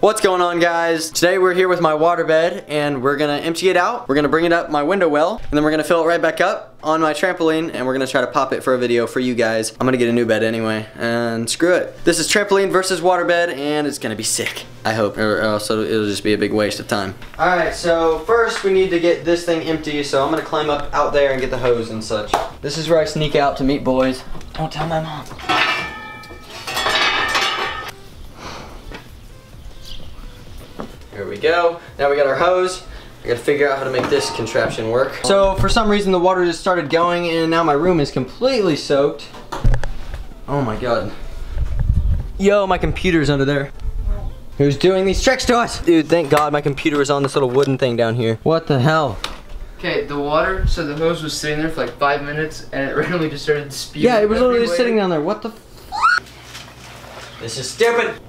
What's going on, guys? Today we're here with my waterbed and we're gonna empty it out. We're gonna bring it up my window well and then we're gonna fill it right back up on my trampoline and we're gonna try to pop it for a video for you guys. I'm gonna get a new bed anyway and screw it. This is trampoline versus waterbed and it's gonna be sick, I hope, or else it'll just be a big waste of time. Alright, so first we need to get this thing empty, so I'm gonna climb up out there and get the hose and such. This is where I sneak out to meet boys. Don't tell my mom. Here we go. Now we got our hose. I gotta figure out how to make this contraption work. So for some reason the water just started going and now my room is completely soaked. Oh my god. Yo, my computer's under there. Who's doing these tricks to us? Dude, thank god my computer was on this little wooden thing down here. What the hell? Okay, the water, so the hose was sitting there for like 5 minutes and it randomly just started spewing. Yeah, it was literally just sitting down there. What the f? This is stupid.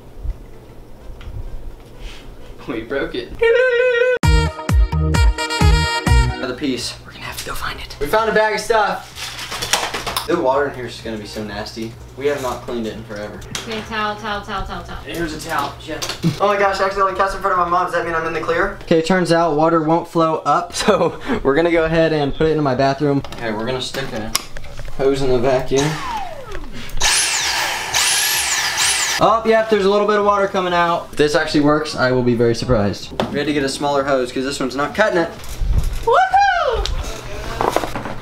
We broke it. Another piece. We're gonna have to go find it. We found a bag of stuff. The water in here is gonna be so nasty. We have not cleaned it in forever. Okay, towel. Here's a towel. Yeah. Oh my gosh, I accidentally cast in front of my mom. Does that mean I'm in the clear? Okay, it turns out water won't flow up, so we're gonna go ahead and put it in my bathroom. Okay, we're gonna stick a hose in the vacuum. Oh, yep, there's a little bit of water coming out. If this actually works, I will be very surprised. We had to get a smaller hose because this one's not cutting it. Woohoo!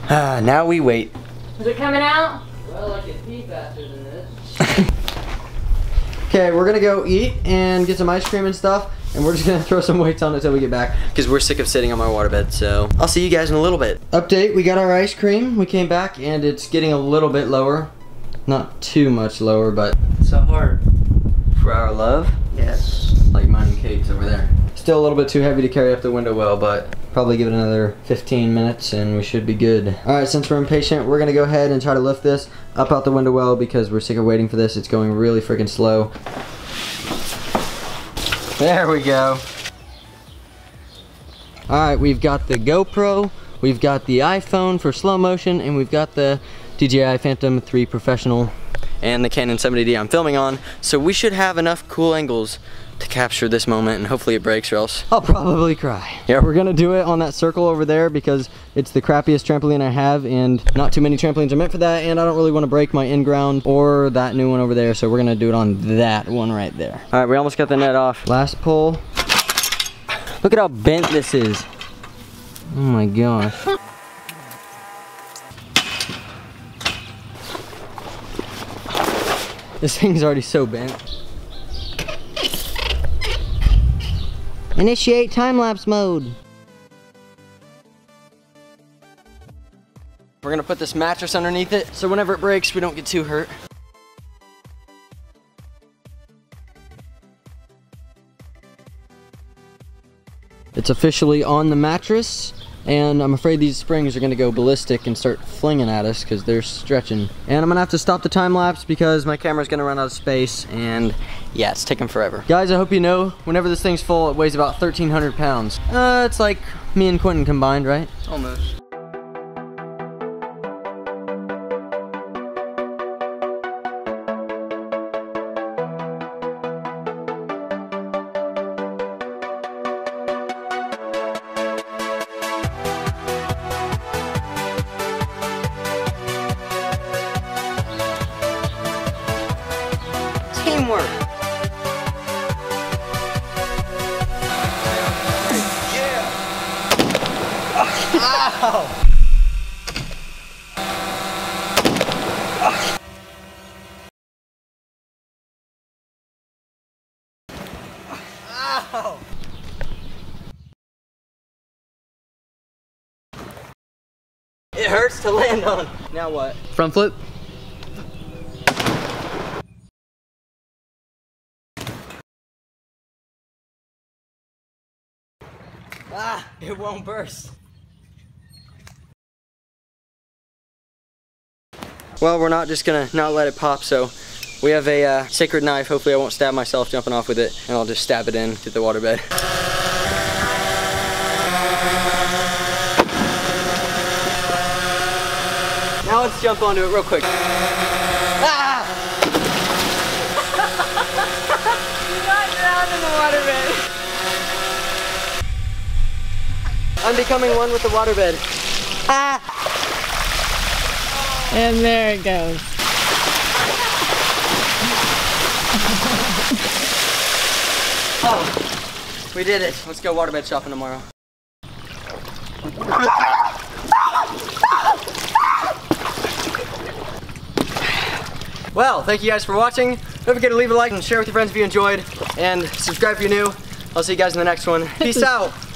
Ah, now we wait. Is it coming out? Well, I can pee faster than this. Okay, we're gonna go eat and get some ice cream and stuff, and we're just gonna throw some weights on it until we get back because we're sick of sitting on my waterbed, so I'll see you guys in a little bit. Update, we got our ice cream. We came back and it's getting a little bit lower. Not too much lower, but... So hard. For our love? Yes. Like mine and Kate's over there. Still a little bit too heavy to carry up the window well, but probably give it another 15 minutes and we should be good. Alright, since we're impatient, we're gonna go ahead and try to lift this up out the window well because we're sick of waiting for this. It's going really freaking slow. There we go. Alright, we've got the GoPro, we've got the iPhone for slow motion, and we've got the DJI Phantom 3 professional and the Canon 70D I'm filming on, so we should have enough cool angles to capture this moment, and hopefully it breaks or else I'll probably cry. Yeah, we're gonna do it on that circle over there because it's the crappiest trampoline I have and not too many trampolines are meant for that, and I don't really want to break my in-ground or that new one over there, so we're gonna do it on that one right there. Alright, we almost got the net off. Last pull. Look at how bent this is. Oh my gosh. This thing's already so bent. Initiate time-lapse mode. We're gonna put this mattress underneath it, so whenever it breaks, we don't get too hurt. It's officially on the mattress, and I'm afraid these springs are gonna go ballistic and start flinging at us because they're stretching. And I'm gonna have to stop the time lapse because my camera's gonna run out of space, and yeah, it's taking forever. Guys, I hope you know, whenever this thing's full, it weighs about 1,300 pounds. It's like me and Quentin combined, right? Almost. Teamwork. Yeah. Ow. Ow. It hurts to land on. Now what? Front flip. Ah, it won't burst. Well, we're not just gonna not let it pop, so we have a sacred knife. Hopefully I won't stab myself jumping off with it, and I'll just stab it in to the waterbed. Now let's jump onto it real quick. Ah! You got drowned in the water. I'm becoming one with the waterbed. Ah! And there it goes. Oh, we did it. Let's go waterbed shopping tomorrow. Well, thank you guys for watching. Don't forget to leave a like and share with your friends if you enjoyed. And subscribe if you're new. I'll see you guys in the next one. Peace out.